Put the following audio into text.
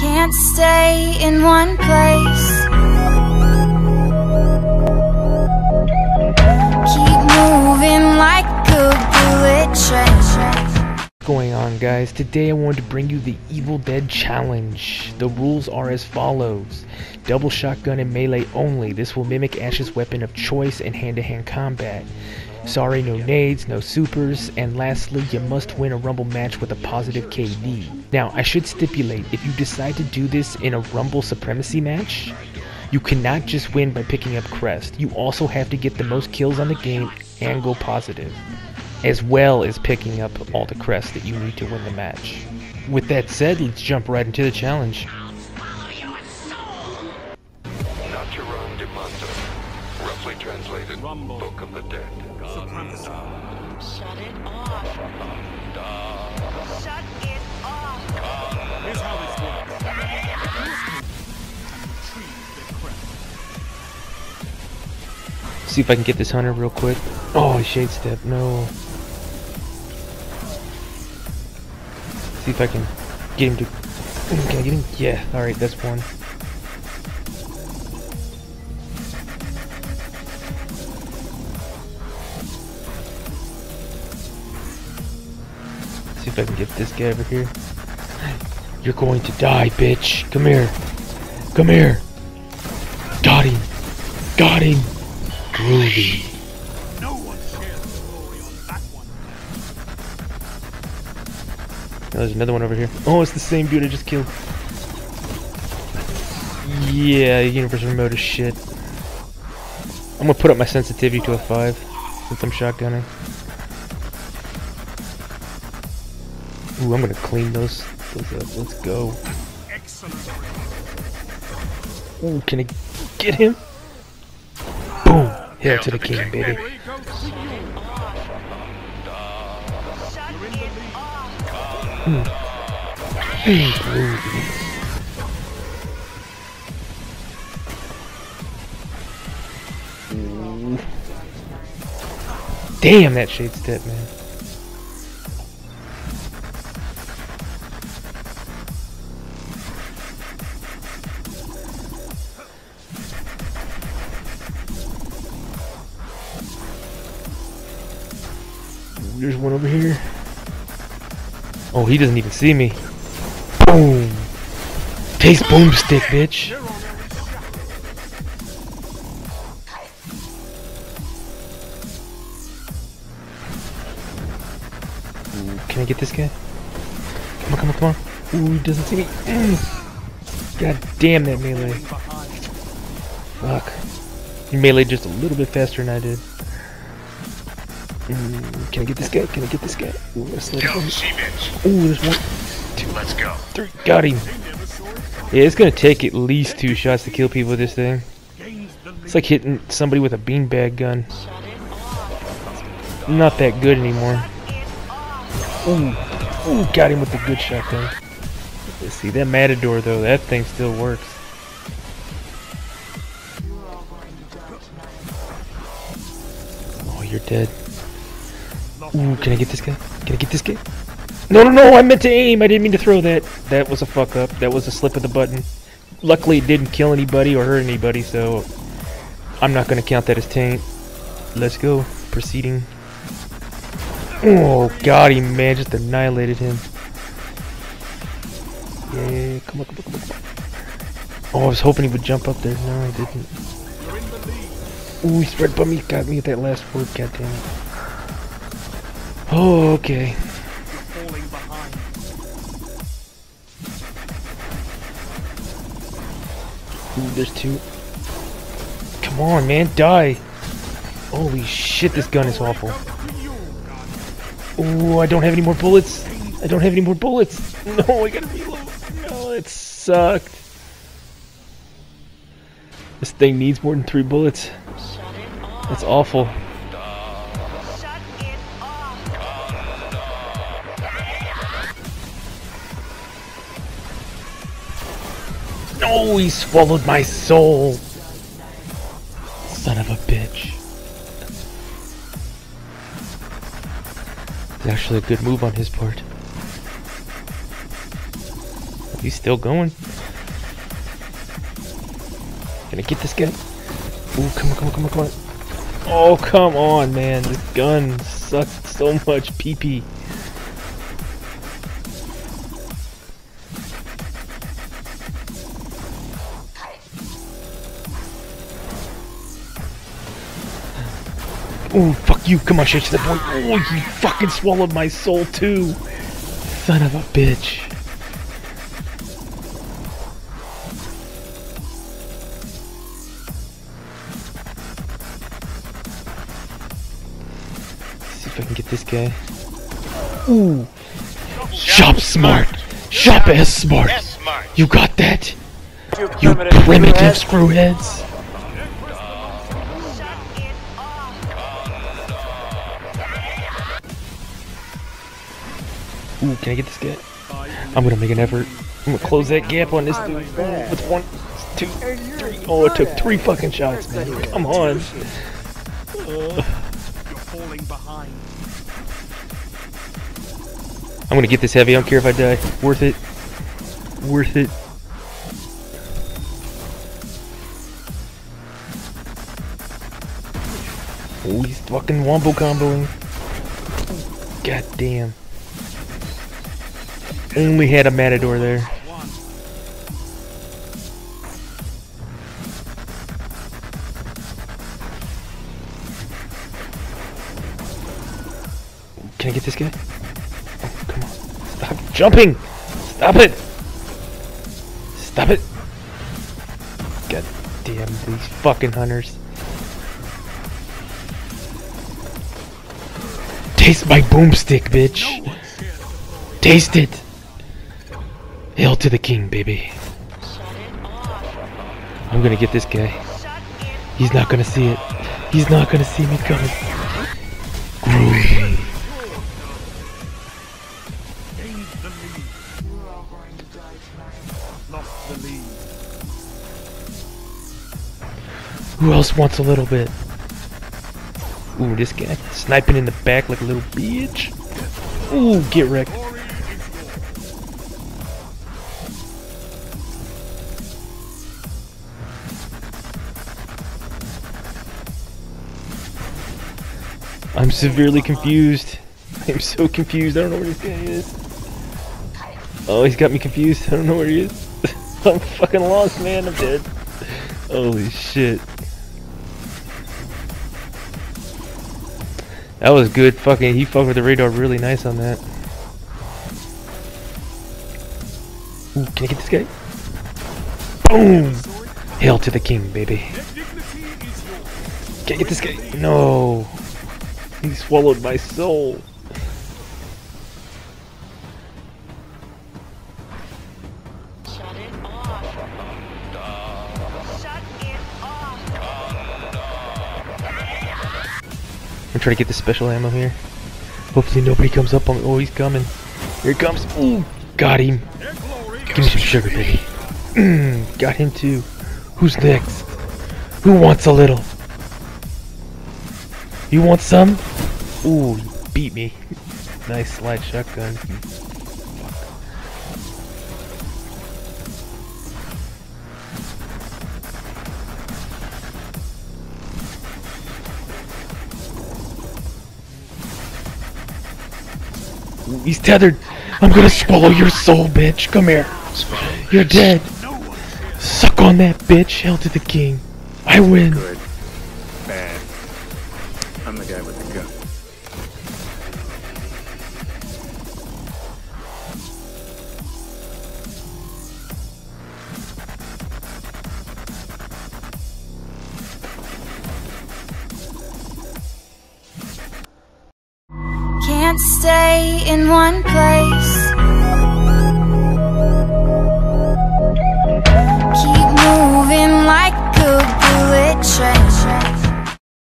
Can't stay in one place. Keep moving like a bullet train. What's going on, guys? Today I wanted to bring you the Evil Dead Challenge. The rules are as follows. Double shotgun and melee only. This will mimic Ash's weapon of choice in hand-to-hand combat. Sorry, no nades, no supers, and lastly, you must win a Rumble match with a positive KD. Now, I should stipulate, if you decide to do this in a Rumble Supremacy match, you cannot just win by picking up crest. You also have to get the most kills on the game and go positive, as well as picking up all the crests that you need to win the match. With that said, let's jump right into the challenge. Not your own demonster. Roughly translated, Rumble. Book of the Dead. Supremacy. Shut it off. Shut it off. Here's how this works. See if I can get this hunter real quick. Oh, shade step, no. See if I can get him to... Can I get him? Yeah, alright, that's one. See if I can get this guy over here. You're going to die, bitch. Come here. Come here. Got him. Got him. Groovy. No one shares the glory on that one. Oh, there's another one over here. Oh, it's the same dude I just killed. Yeah, Universal Remote is shit. I'm gonna put up my sensitivity to a 5 since I'm shotgunning. Ooh, I'm gonna clean those up. Let's go. Ooh, can I get him? Boom! Hail to the king, baby. Damn, that shade step, man. There's one over here. Oh, he doesn't even see me. Boom! Taste boomstick, bitch! Ooh, can I get this guy? Come on, come on, come on. Ooh, he doesn't see me. God damn that melee. Fuck. He meleeed just a little bit faster than I did. Can I get this guy? Can I get this guy? Ooh, let's let him. Ooh, there's 1, 2, let's go. 3, got him. Yeah, it's gonna take at least 2 shots to kill people with this thing. It's like hitting somebody with a beanbag gun. Not that good anymore. Ooh, ooh, got him with the good shotgun. Let's see that Matador though. That thing still works. Oh, you're dead. Ooh, can I get this guy? Can I get this guy? No, no, no, I meant to aim! I didn't mean to throw that! That was a fuck up. That was a slip of the button. Luckily it didn't kill anybody or hurt anybody, so... I'm not gonna count that as taint. Let's go. Proceeding. Oh, got him, man. Just annihilated him. Yeah, come on, come on, come on, come on. Oh, I was hoping he would jump up there. No, he didn't. Ooh, he's right by me. Got me at that last word, goddammit. Oh, okay. Falling behind. Ooh, there's 2. Come on, man, die! Holy shit, this gun is awful. Ooh, I don't have any more bullets. I don't have any more bullets. No, I gotta reload. No, it sucked. This thing needs more than 3 bullets. That's awful. Oh, he swallowed my soul! Son of a bitch. It's actually a good move on his part. He's still going. Gonna get this guy. Ooh, come on, come on, come on, come on. Oh, come on, man. This gun sucks so much pee-pee. Ooh, fuck you. Come on, shit, that boy. Oh, you fucking swallowed my soul, too. Son of a bitch. Let's see if I can get this guy. Ooh. Shop smart. Shop ass smart. You got that? You primitive screwheads. Ooh, can I get this guy? I'm gonna make an effort. I'm gonna close that gap on this dude. It's 1, 2, 3. Oh, it took 3 fucking shots, man. Come on. I'm gonna get this heavy. I don't care if I die. Worth it. Worth it. Oh, he's fucking wombo comboing. God damn. Only had a Matador there. Can I get this guy? Oh, come on. Stop jumping! Stop it! Stop it! God damn these fucking hunters. Taste my boomstick, bitch! Taste it! Hail to the king, baby. I'm gonna get this guy. He's not gonna see it. He's not gonna see me coming. Groovy. Who else wants a little bit? Ooh, this guy. Sniping in the back like a little bitch. Ooh, get wrecked. I'm severely confused. I'm so confused. I don't know where this guy is. Oh, he's got me confused. I don't know where he is. I'm fucking lost, man. I'm dead. Holy shit. That was good. Fucking, he fucked with the radar really nice on that. Ooh, can I get this guy? Boom! Hail to the king, baby. Can I get this guy? No. He swallowed my soul. Shut it off. Shut it off. I'm trying to get the special ammo here. Hopefully nobody comes up on me. Oh, he's coming. Here he comes. Ooh, got him. Give me some sugar, baby. Got him too. Who's next? Who wants a little? You want some? Ooh, you beat me. Nice slide shotgun. Ooh, he's tethered. I'm gonna swallow your soul, bitch. Come here. You're dead. Suck on that, bitch. Hail to the king. I win. I'm the guy with the gun. Can't stay in one place.